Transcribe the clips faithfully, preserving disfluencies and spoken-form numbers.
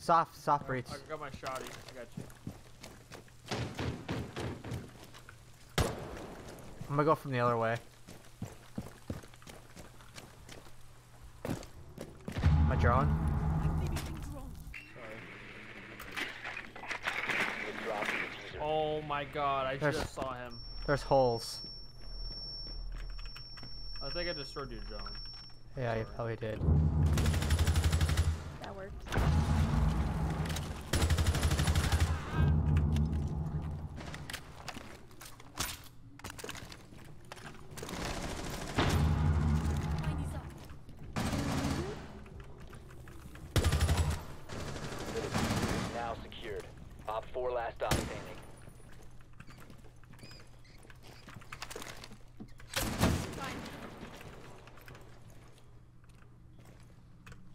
Soft, soft right, breach. I got my shotty. I got you. I'm gonna go from the other way. Am I drawing? Sorry. Oh my god, I there's, just saw him. There's holes. I think I destroyed your drone. Yeah, you probably did. That worked.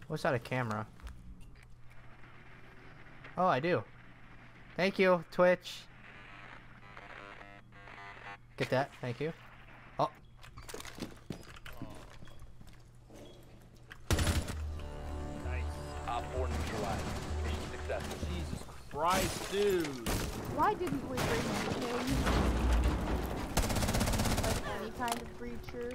What's out of camera? Oh, I do. Thank you, Twitch. Get that. Thank you. Oh. Nice. Op four neutralized. Mission successful. Jesus Christ, dude. Why didn't we bring him to like any kind of creature?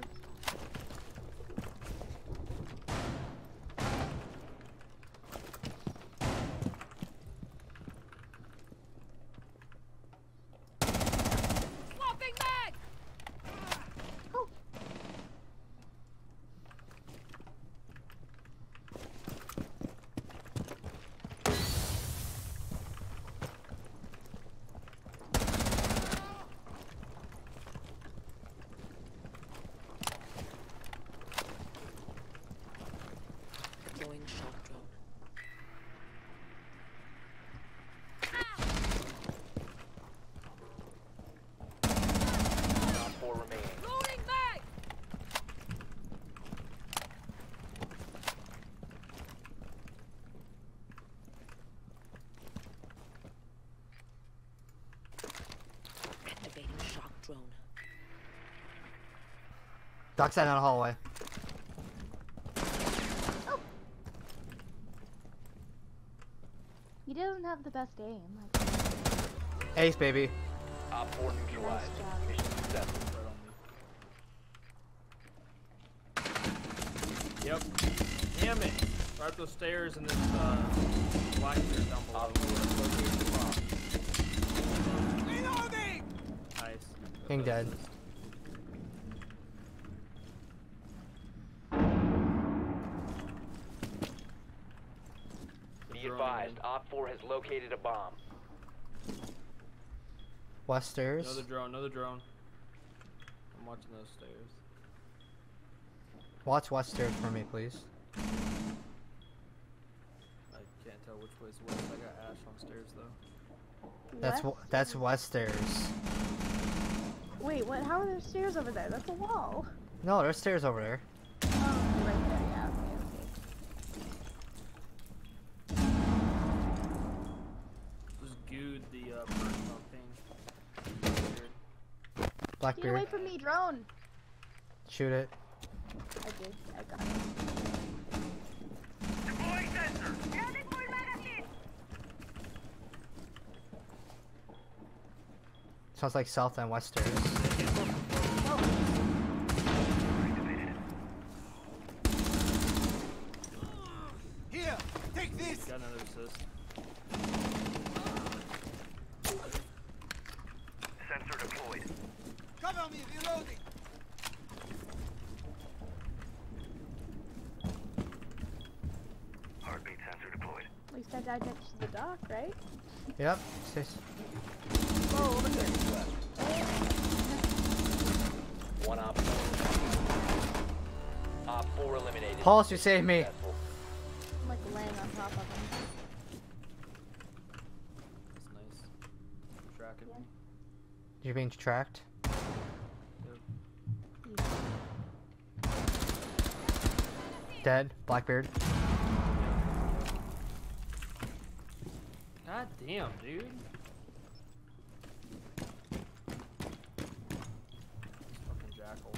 Ducks out in the hallway. Oh. You don't have the best aim. Like... Ace, baby. Op four neutralized. Mission successful. Yep. Damn it. Right up those stairs and this uh, Blackbeard down below. Reloading! Nice. King dead. Op four has located a bomb. West stairs. Another drone, another drone. I'm watching those stairs. Watch west stairs for me, please. I can't tell which way's west. I got ash on stairs though. What? That's that's west stairs. Wait, what? How are there stairs over there? That's a wall. No, there's stairs over there. Oh, right there. Blackbeard. Get away from me, drone! Shoot it. I did. I got it. Deploy sensor! Ready for magazine! Sounds like south and west stairs. Oh. Here! Take this! Got another assist. I died next to the dock, right? Yep. Whoa, over here. One op four. Op four eliminated. Pulse, you saved me. I'm like laying on top of him. That's nice. Tracking me. Yeah. You're being tracked? Yep. Dead. Blackbeard. God damn, dude. Fucking Jackal.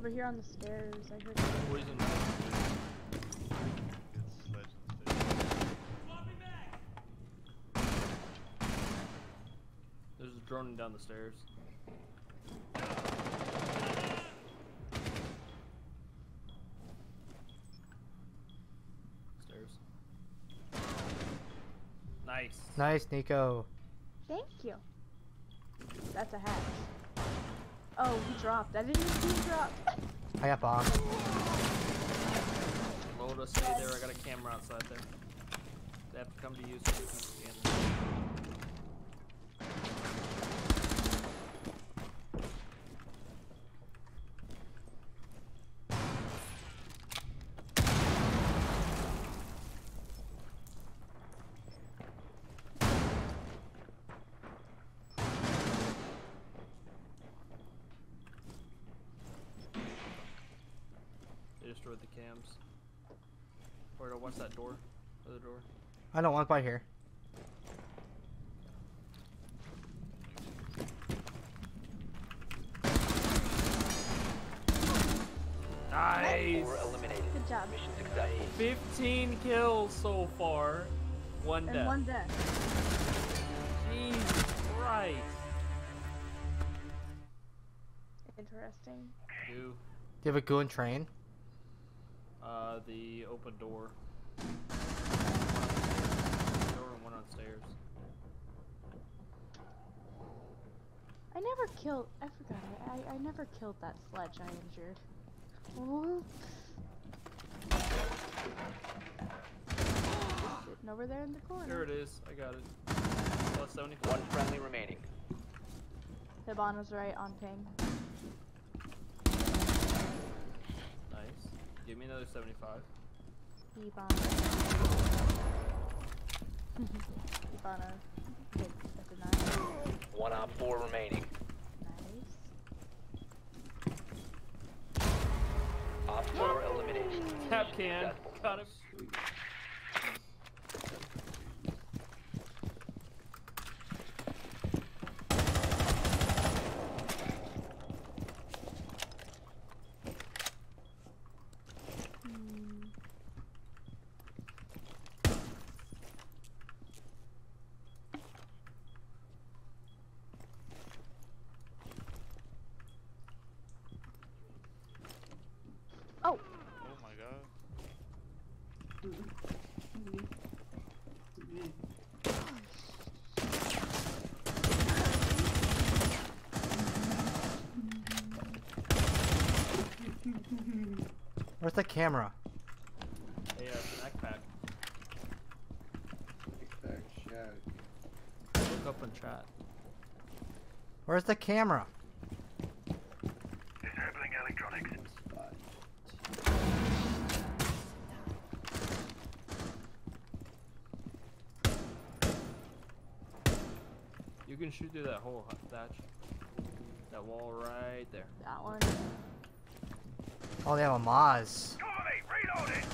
over here on the stairs. I heard poison. It's Sledge on the stairs. Flopping back. There's a drone down the stairs. Stairs. Nice. Nice, Nico. Thank you. That's a hatch. Oh, he dropped. I didn't even see him drop. I got bombed. Load us stay there. I got a camera outside there. They have to come to you so they can scan the cams. Or what's that door? The door. I don't want by here. Nice. Good job. Fifteen kills so far. One and death. One death. Jesus Christ. Interesting. Do. Do you have a goon train? Uh, the open door. Door and one on stairs. I never killed. I forgot. I I never killed that Sledge I injured. Oh. Sitting over there in the corner. There it is. I got it. Plus seventy-four. One friendly remaining. Hibon was right on ping. Give me another seventy-five. Ebon. Ebon, good. That's a nine. One on four remaining. Nice. Op four elimination. Tap can. Got him. Where's the camera? Hey, uh, backpack. Backpack shot. Look up and chat. Where's the camera? Disabling electronics. You can shoot through that hole, Thatch. That wall right there. That one. Oh, they have a Maz. Cover me, reload it.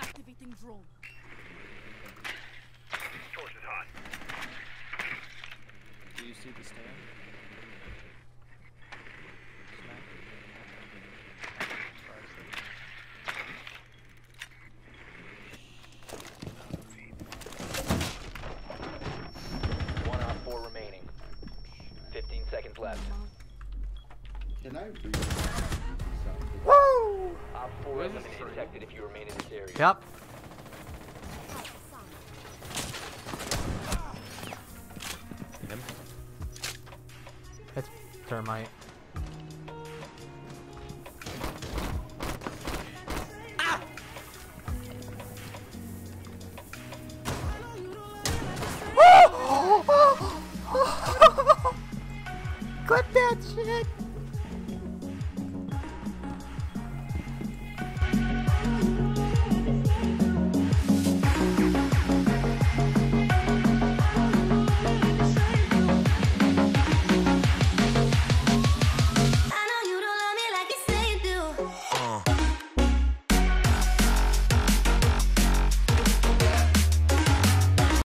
Activating drone. Torch is hot. Do you see the stand? Left. Can I read something? Woo! Op four is detected if you remain in this area. Yep. Him? That's Termite. Clip that shit!